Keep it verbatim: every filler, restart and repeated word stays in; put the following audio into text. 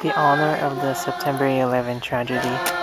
the honor of the September eleventh tragedy.